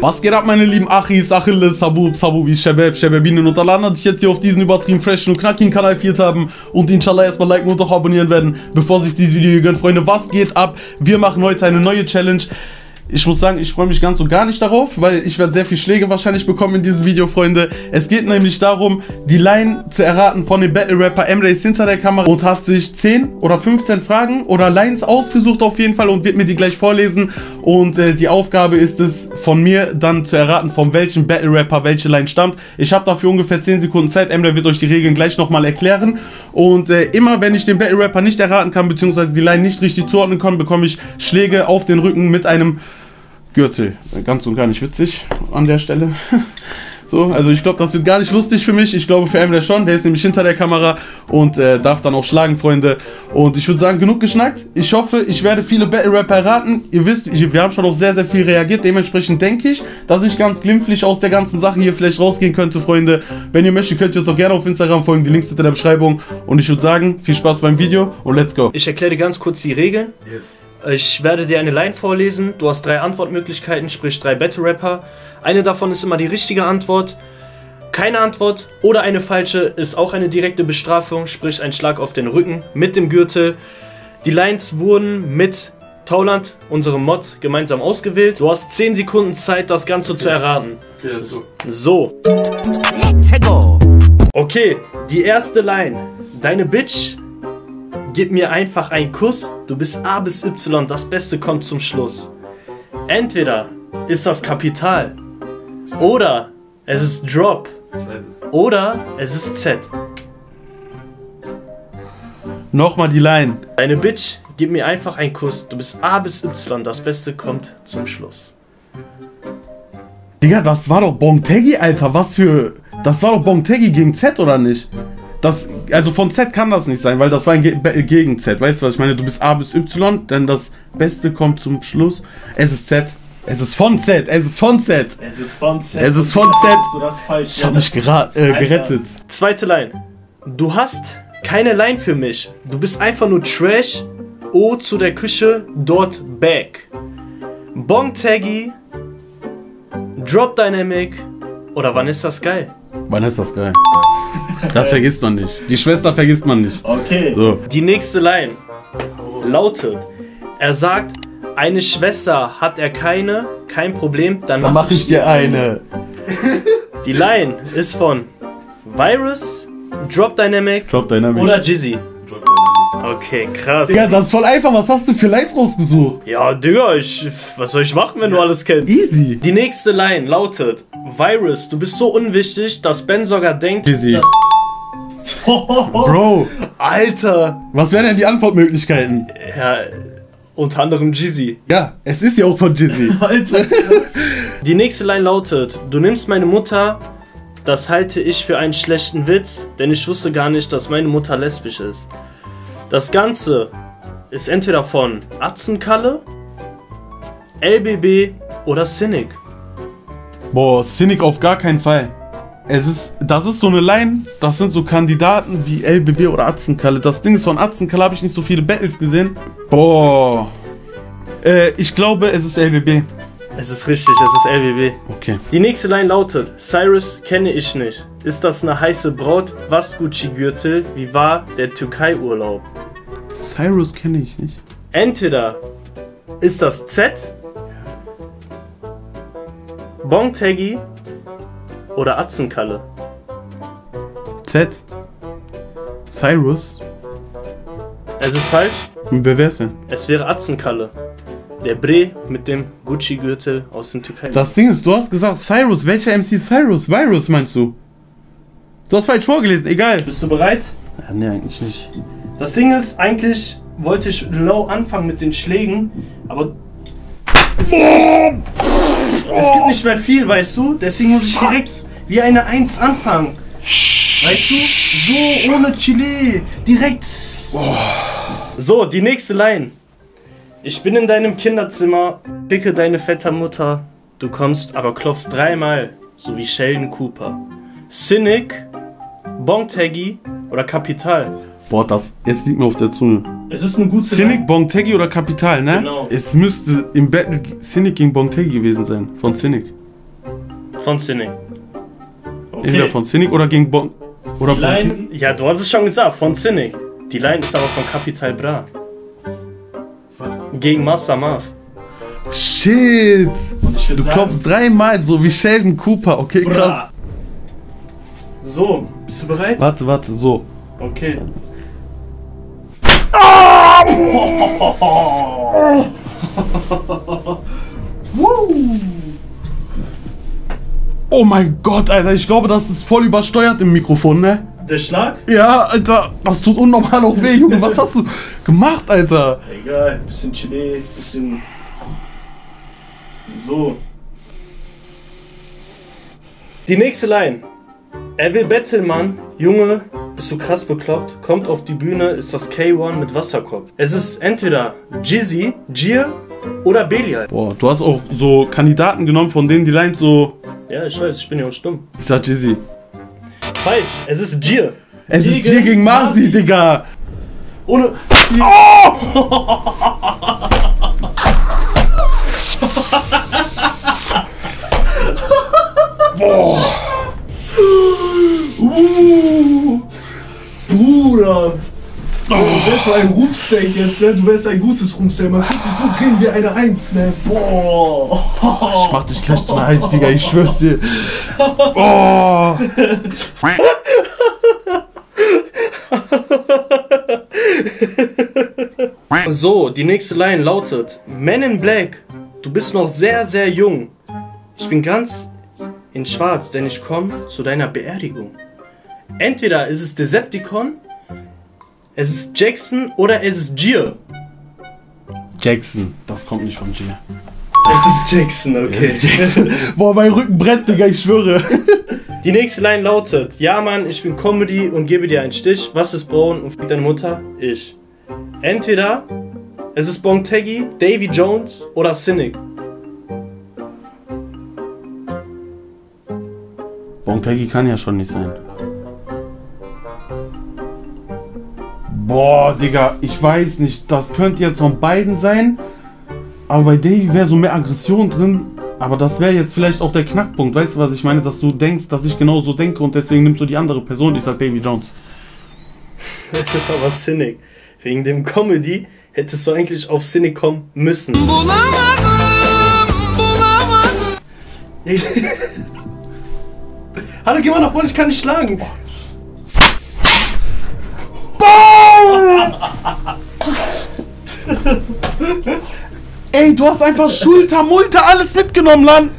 Was geht ab, meine lieben Achis, Achilles, Habub, Habubi, Shebab, Shebabinen und Alan, dass ich jetzt hier auf diesen übertrieben freshen und knackigen Kanal viert haben und inshallah erstmal liken und auch abonnieren werden, bevor sich dieses Video gönnt, Freunde. Was geht ab? Wir machen heute eine neue Challenge. Ich muss sagen, ich freue mich ganz und gar nicht darauf, weil ich werde sehr viel Schläge wahrscheinlich bekommen in diesem Video, Freunde. Es geht nämlich darum, die Line zu erraten von dem Battle-Rapper. Emre ist hinter der Kamera und hat sich 10 oder 15 Fragen oder Lines ausgesucht auf jeden Fall und wird mir die gleich vorlesen. Und die Aufgabe ist es, von mir dann zu erraten, von welchem Battle-Rapper welche Line stammt. Ich habe dafür ungefähr 10 Sekunden Zeit. Emre wird euch die Regeln gleich nochmal erklären. Und immer, wenn ich den Battle-Rapper nicht erraten kann, beziehungsweise die Line nicht richtig zuordnen kann, bekomme ich Schläge auf den Rücken mit einem Gürtel. Ganz und gar nicht witzig an der Stelle. So, also ich glaube, das wird gar nicht lustig für mich. Ich glaube für Emre schon. Der ist nämlich hinter der Kamera und darf dann auch schlagen, Freunde. Und ich würde sagen, genug geschnackt. Ich hoffe, ich werde viele Battle-Rapper erraten. Ihr wisst, wir haben schon auf sehr, sehr viel reagiert. Dementsprechend denke ich, dass ich ganz glimpflich aus der ganzen Sache hier vielleicht rausgehen könnte, Freunde. Wenn ihr möchtet, könnt ihr uns auch gerne auf Instagram folgen. Die Links sind in der Beschreibung. Und ich würde sagen, viel Spaß beim Video und let's go. Ich erkläre dir ganz kurz die Regeln. Yes. Ich werde dir eine Line vorlesen, du hast 3 Antwortmöglichkeiten, sprich 3 Battle-Rapper. Eine davon ist immer die richtige Antwort, keine Antwort oder eine falsche ist auch eine direkte Bestrafung, sprich ein Schlag auf den Rücken mit dem Gürtel. Die Lines wurden mit Tauland, unserem Mod, gemeinsam ausgewählt. Du hast 10 Sekunden Zeit, das Ganze zu erraten. Okay, let's go. So. Let's go. Okay, die erste Line. Deine Bitch... Gib mir einfach einen Kuss, du bist A bis Y, das Beste kommt zum Schluss. Entweder ist das Kapital, oder es ist Drop, oder es ist Z. Nochmal die Line. Deine Bitch, gib mir einfach einen Kuss, du bist A bis Y, das Beste kommt zum Schluss. Digga, das war doch Bong Taggy, Alter, was für... Das war doch Bong Taggy gegen Z, oder nicht? Das, also von Z kann das nicht sein, weil das war ein Battle gegen Z. Weißt du, was ich meine? Du bist A bis Y, denn das Beste kommt zum Schluss. Es ist Z. Es ist von Z. Es ist von Z. Es ist von Z. Es ist von Z. Ich hab mich gerettet. Zweite Line. Du hast keine Line für mich. Du bist einfach nur Trash. O zu der Küche, dort back. Bong Taggy, Drop Dynamic oder Vanessa Sky. Vanessa Sky. Das vergisst man nicht. Die Schwester vergisst man nicht. Okay. So. Die nächste Line lautet, er sagt, eine Schwester hat er keine, kein Problem, dann mach ich dir eine. Die Line ist von Virus, Drop Dynamic. Oder Jizzy. Okay, krass. Ja, das ist voll einfach. Was hast du für Lines rausgesucht? Ja, Digga, was soll ich machen, wenn du alles kennst? Easy. Die nächste Line lautet, Virus, du bist so unwichtig, dass Ben sogar denkt, Jizzy. Dass... Bro. Alter. Was wären denn die Antwortmöglichkeiten? Ja, unter anderem Jizzy. Ja, es ist ja auch von Jizzy. Alter, krass. Die nächste Line lautet, du nimmst meine Mutter... Das halte ich für einen schlechten Witz, denn ich wusste gar nicht, dass meine Mutter lesbisch ist. Das Ganze ist entweder von Atzenkalle, LBB oder Cynic. Boah, Cynic auf gar keinen Fall. Das ist so eine Line, das sind so Kandidaten wie LBB oder Atzenkalle. Das Ding ist, von Atzenkalle habe ich nicht so viele Battles gesehen. Boah. Ich glaube, es ist LBB. Es ist richtig, es ist LBB. Okay. Die nächste Line lautet, Cyrus kenne ich nicht. Ist das eine heiße Braut? Was Gucci-Gürtel? Wie war der Türkei-Urlaub? Cyrus kenne ich nicht. Entweder ist das Z, Bong Taggy oder Atzenkalle. Z. Cyrus. Es ist falsch. Und wer wär's denn? Es wäre Atzenkalle. Der Bre mit dem Gucci-Gürtel aus dem Türkei. Das Ding ist, du hast gesagt Cyrus. Welcher MC Cyrus? Virus meinst du? Du hast falsch vorgelesen, egal. Bist du bereit? Ja, nee, eigentlich nicht. Das Ding ist, eigentlich wollte ich low anfangen mit den Schlägen, aber es gibt nicht mehr viel, weißt du? Deswegen muss ich direkt wie eine 1 anfangen. Weißt du? So, ohne Chili. Direkt. Oh. So, die nächste Line. Ich bin in deinem Kinderzimmer, picke deine fette Mutter. Du kommst, aber klopfst 3 Mal, so wie Sheldon Cooper. Cynic, Bong Taggy oder Kapital? Boah, es liegt mir auf der Zunge. Es ist eine gute Cynic, Line. Bong Taggy oder Kapital, ne? Genau. Es müsste im Battle Cynic gegen Bong Taggy gewesen sein, von Cynic. Von Cynic. Okay. Entweder von Cynic oder gegen Bong. Oder die Line, Bong. Ja, du hast es schon gesagt, von Cynic. Die Line ist aber von Kapital Bra. Gegen Master Marv. Shit! Du klopfst dreimal so wie Sheldon Cooper, okay, Bra. Krass. So, bist du bereit? Warte, warte, so. Okay. Oh! Oh mein Gott, Alter, ich glaube, das ist voll übersteuert im Mikrofon, ne? Der Schlag? Ja, Alter, das tut unnormal auch weh, Junge, was hast du gemacht, Alter? Egal, bisschen Chile, bisschen... So. Die nächste Line. Er will betteln, Mann. Junge, bist du krass bekloppt? Kommt auf die Bühne, ist das K1 mit Wasserkopf. Es ist entweder Jizzy, Gier oder Belial. Boah, du hast auch so Kandidaten genommen, von denen die Lines so... Ja, ich weiß, ich bin ja auch stumm. Ich sag Jizzy. Falsch, es ist Gier. Es ist Gier gegen Marzi, Digga. Ohne... Oh! Boah. Bruder! Oh. Du wärst so ein Rumpsteak jetzt, ne? Du wärst ein gutes Rumpsteak. Man könnte so kriegen wie eine 1, ne? Boah! Ich mach dich gleich zu einer 1, Digga, ich schwör's dir. Boah! So, die nächste Line lautet: Man in Black, du bist noch sehr, sehr jung. Ich bin ganz in Schwarz, denn ich komme zu deiner Beerdigung. Entweder ist es Decepticon, es ist Jackson oder es ist Gier. Jackson, das kommt nicht von Gier. Es ist Jackson, okay. Es ist Jackson. Boah, mein Rücken brennt, Digga, ich schwöre. Die nächste Line lautet: Ja, Mann, ich bin Comedy und gebe dir einen Stich. Was ist braun und fickt deine Mutter? Ich. Entweder es ist Bong Taggy, Davy Jones oder Cynic. Bong Taggy kann ja schon nicht sein. Boah, Digga, ich weiß nicht. Das könnte jetzt von beiden sein. Aber bei Davy wäre so mehr Aggression drin. Aber das wäre jetzt vielleicht auch der Knackpunkt. Weißt du, was ich meine? Dass du denkst, dass ich genau so denke. Und deswegen nimmst du die andere Person. Ich sag Davy Jones. Das ist aber Cynic. Wegen dem Comedy hättest du eigentlich auf Cynic kommen müssen. Hallo, geh mal nach vorne, ich kann nicht schlagen. Ey, du hast einfach Schulter, Multer, alles mitgenommen, Lan.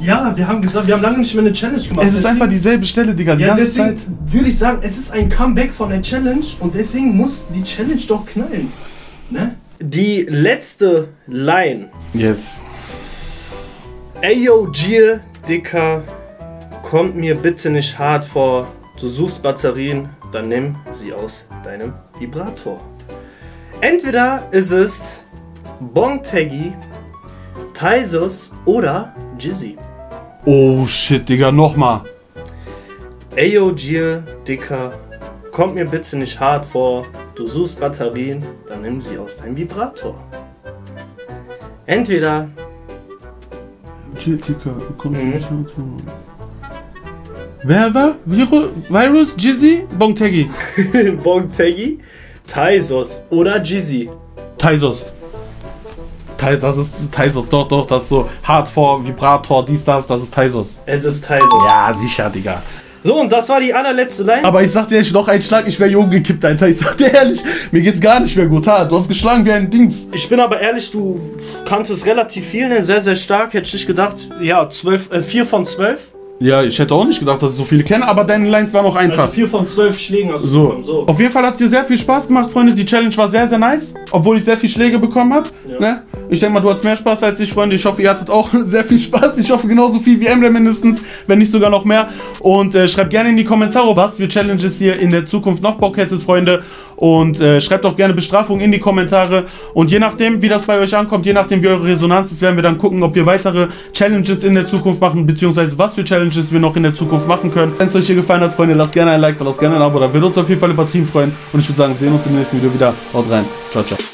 Ja, wir haben gesagt, wir haben lange nicht mehr eine Challenge gemacht. Es ist deswegen einfach dieselbe Stelle, Digga, die ja, ganze Zeit. Würde ich sagen, es ist ein Comeback von der Challenge und deswegen muss die Challenge doch knallen. Ne? Die letzte Line. Yes. Ey, yo, Gier, Dicker, kommt mir bitte nicht hart vor. Du suchst Batterien, dann nimm sie aus deinem Vibrator. Entweder ist es Bong Taggy, Taisos oder Jizzy. Oh shit, Digga, nochmal. Ayo, Gier, Dicker, kommt mir bitte nicht hart vor. Du suchst Batterien, dann nimm sie aus deinem Vibrator. Entweder Gier, Dicker, kommt mir nicht hart vor. Wer war? Virus, Jizzy, Bong Taggy. Bong Taggy, Taisos oder Jizzy. Taisos. Das ist Taisos, doch, doch, das ist so Hardcore, Vibrator, dies, das ist Taisos. Es ist Taisos. Ja, sicher, Digga. So, und das war die allerletzte Line. Aber ich sag dir, ich noch einen Schlag, ich wäre hier umgekippt, Alter. Ich sag dir ehrlich, mir geht's gar nicht mehr gut. Ha, du hast geschlagen wie ein Dings. Ich bin aber ehrlich, du kanntest relativ viel, ne? Sehr, sehr stark. Hätte ich nicht gedacht, ja, 4 von 12. Ja, ich hätte auch nicht gedacht, dass ich so viele kenne, aber deine Lines waren auch einfach. Also 4 von 12 Schlägen hast du bekommen, so. Auf jeden Fall hat es dir sehr viel Spaß gemacht, Freunde. Die Challenge war sehr, sehr nice, obwohl ich sehr viel Schläge bekommen habe. Ja. Ne? Ich denke mal, du hattest mehr Spaß als ich, Freunde. Ich hoffe, ihr hattet auch sehr viel Spaß. Ich hoffe, genauso viel wie Emre mindestens, wenn nicht sogar noch mehr. Und schreibt gerne in die Kommentare, was für Challenges ihr in der Zukunft noch Bock hättet, Freunde. Und schreibt auch gerne Bestrafungen in die Kommentare. Und je nachdem, wie das bei euch ankommt, je nachdem, wie eure Resonanz ist, werden wir dann gucken, ob wir weitere Challenges in der Zukunft machen, beziehungsweise was für Challenges wir noch in der Zukunft machen können. Wenn es euch hier gefallen hat, Freunde, lasst gerne ein Like, lasst gerne ein Abo, da wird uns auf jeden Fall übertrieben freuen. Und ich würde sagen, sehen uns im nächsten Video wieder. Haut rein. Ciao, ciao.